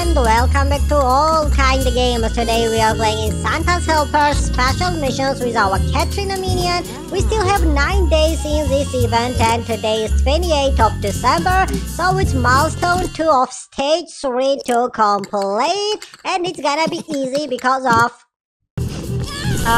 and welcome back to All Kind Games. Today we are playing Santa's Helper Special Missions with our Catrina Minion. We still have 9 days in this event and today is 28th of December. So it's milestone 2 of stage 3 to complete. And it's gonna be easy because of...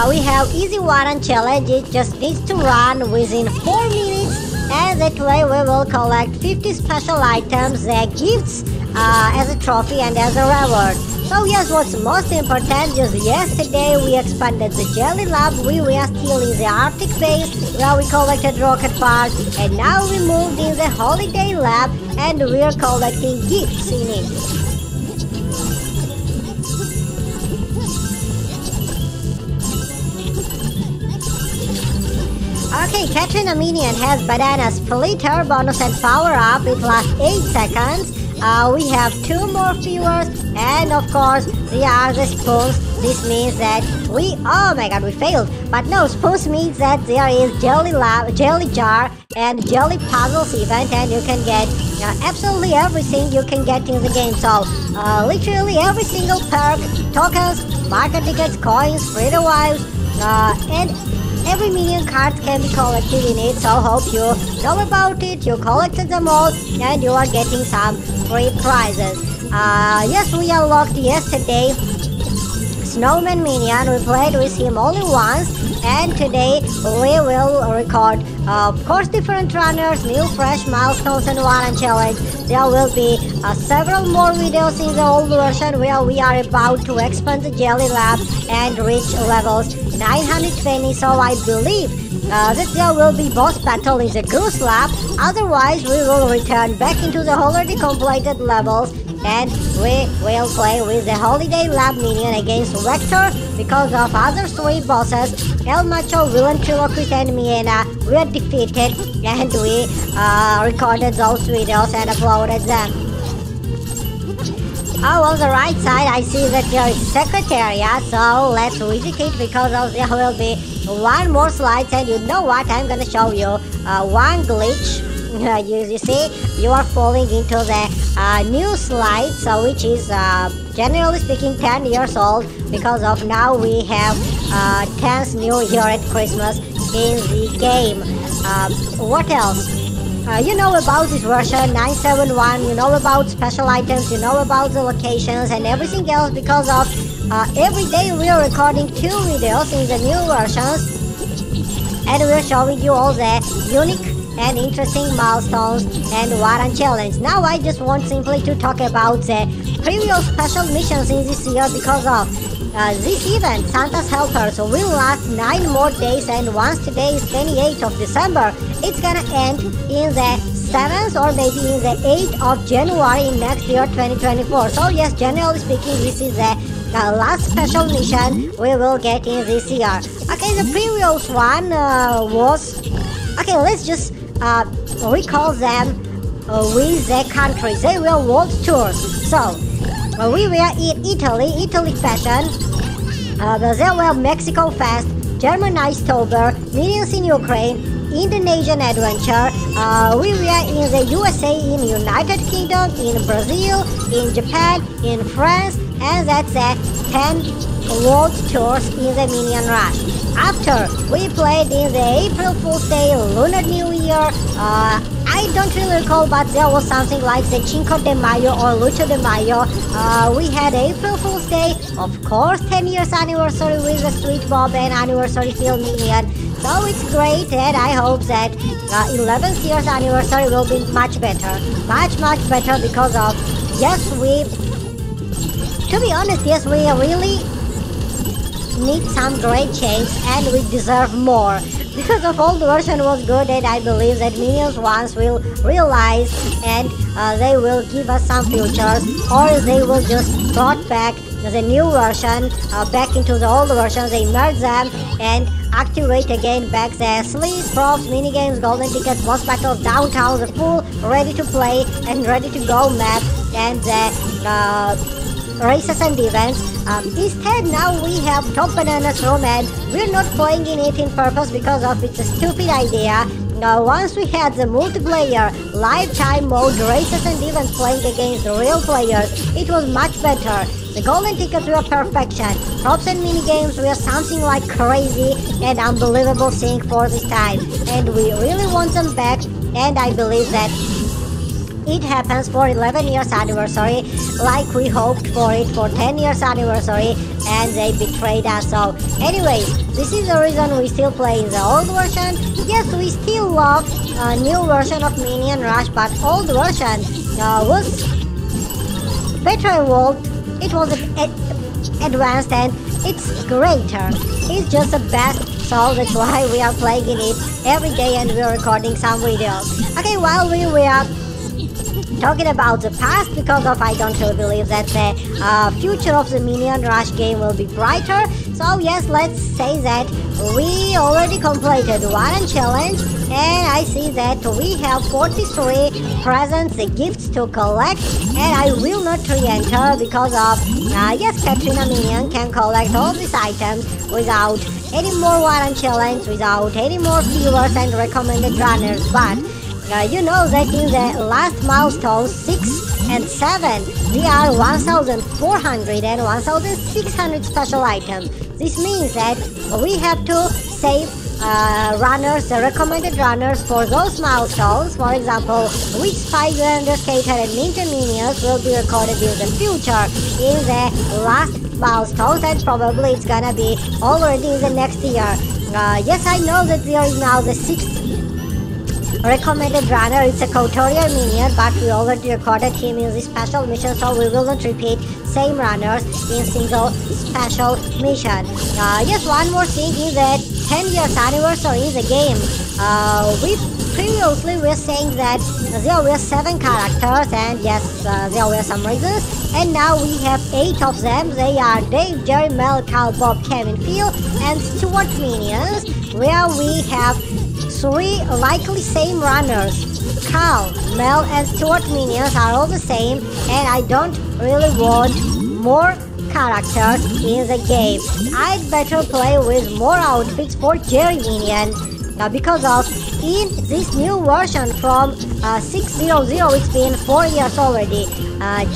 we have easy warrant challenge. It just needs to run within 4 minutes. And that way we will collect 50 special items, gifts as a trophy and as a reward. So yes, what's most important, just yesterday we expanded the Jelly Lab. We were still in the Arctic base where we collected rocket parts, and now we moved in the Holiday Lab and we are collecting gifts in it. Okay, Catrina Minion has Banana Splitter, bonus and power-up, it lasts 8 seconds. We have 2 more viewers, and of course, they are the spoons. This means that we... Oh my god, we failed! But no, spoons means that there is Jelly Jar and Jelly Puzzles event, and you can get absolutely everything you can get in the game. So, literally every single perk, tokens, market tickets, coins, free revives, and... every minion card can be collected in it, so hope you know about it, you collected them all, and you are getting some free prizes. Yes, we unlocked yesterday Snowman Minion, we played with him only once, and today we will record, of course, different runners, new fresh milestones and warrant challenge. There will be several more videos in the old version where we are about to expand the Jelly Lab and reach levels 920, so I believe that there will be boss battle in the Goose Lab, otherwise we will return back into the already completed levels and we will play with the Holiday Lab Minion against Vector because of other 3 bosses, El Macho, Villain-Triloquist and Miena were defeated, and we recorded those videos and uploaded them. Oh, on the right side I see that there is Secretaria, so let's visit it because there will be 1 more slide, and you know what, I'm gonna show you one glitch. You see, you are falling into the new slide, so which is generally speaking 10 years old because of now we have 10th New Year at Christmas in the game. What else? You know about this version 9.7.1, you know about special items, you know about the locations and everything else because of every day we are recording 2 videos in the new versions and we are showing you all the unique and interesting milestones and warrant challenge. Now I just want simply to talk about the previous special missions in this year because of this event, Santa's Helpers, will last 9 more days, and once today is 28th of December, it's gonna end in the 7th or maybe in the 8th of January in next year 2024. So yes, generally speaking, this is the last special mission we will get in this year. Okay, the previous one was... Okay, let's just recall them with the countries. They were world tours. So... we were in Italy fashion, there were Mexico Fest, German Icetober, Minions in Ukraine, Indonesian Adventure, we were in the USA, in United Kingdom, in Brazil, in Japan, in France, and that's a 10 world tours in the Minion Rush. After, we played in the April Fool's Day, Lunar New Year, I don't really recall, but there was something like the Cinco de Mayo or Lucha de Mayo. We had April Fool's Day, of course, 10 years anniversary with the Sweet Bob and anniversary Phil Minion. So it's great, and I hope that 11th year's anniversary will be much better. Much better because of, yes, we... To be honest, yes, we really need some great change and we deserve more. Because the old version was good, and I believe that Minions once will realize and they will give us some features, or they will just brought back the new version back into the old version, they merge them and activate again back the sleeves, props, minigames, golden tickets, boss battles, downtown, the pool, ready to play and ready to go map, and the races and events. Instead, now we have Top Bananas room and we're not playing in it in purpose because of it's a stupid idea. Now, once we had the multiplayer, lifetime mode, races and events playing against real players, it was much better. The golden tickets were perfection, props and minigames were something like crazy and unbelievable thing for this time, and we really want them back, and I believe that it happens for 11 years anniversary, like we hoped for it for 10 years anniversary, and they betrayed us. So anyway, this is the reason we still play the old version. Yes, we still love a new version of Minion Rush, but old version was better evolved. It was advanced and it's greater. It's just the best, so that's why we are playing in it every day and we are recording some videos. Okay, while we were talking about the past, because of I don't really believe that the future of the Minion Rush game will be brighter. So yes, let's say that we already completed one challenge and I see that we have 43 presents, the gifts to collect, and I will not re-enter because of yes, Catrina Minion can collect all these items without any more one challenge, without any more viewers and recommended runners, but you know that in the last milestones 6 and 7 we are 1400 and 1600 special items. This means that we have to save runners, the recommended runners for those milestones. For example, which Spider-Man, Skater and Ninja Minions will be recorded in the future in the last milestones, and probably it's gonna be already in the next year. Yes, I know that there is now the 6th recommended runner, it's a Cotorial minion, but we already recorded him in the special mission, so we will not repeat same runners in single special mission. Yes, one more thing is that 10 years anniversary is a game. We previously were saying that there were 7 characters, and yes, there were some reasons, and now we have 8 of them. They are Dave, Jerry, Mel, Carl, Bob, Kevin, Phil, and Stuart minions, where we have 3 likely same runners. Carl, Mel and Stuart minions are all the same, and I don't really want more characters in the game. I'd better play with more outfits for Jerry minion. Now because of in this new version from 6.0.0, it's been 4 years already,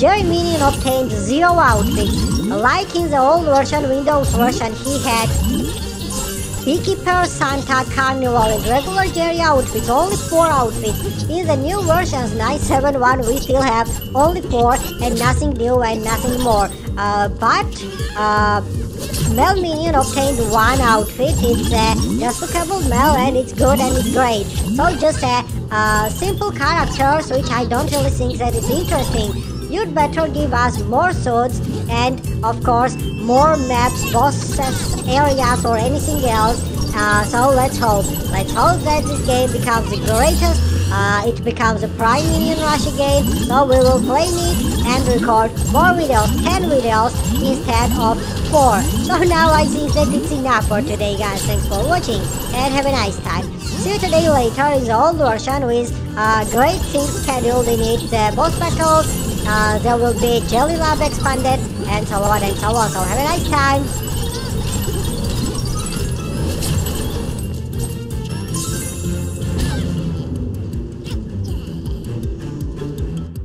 Jerry minion obtained 0 outfits. Like in the old version, Windows version, he had Beekeeper, Santa, Carnival and regular Jerry outfits, only 4 outfits. In the new versions 9.7.1 we still have only 4 and nothing new and nothing more. Mel Minion obtained 1 outfit, it's just lookable Mel and it's good and it's great. So just simple characters, which I don't really think that is interesting. You'd better give us more suits and of course more maps, bosses, areas or anything else. So let's hope that this game becomes the greatest, it becomes a prime Minion Rush again, so we will play it and record more videos, 10 videos instead of 4. So now I think that it's enough for today, guys. Thanks for watching and have a nice time. See you today later in the old version with great things scheduled in it, the boss battles. There will be Jelly Lab expanded and so on and so on. So have a nice time.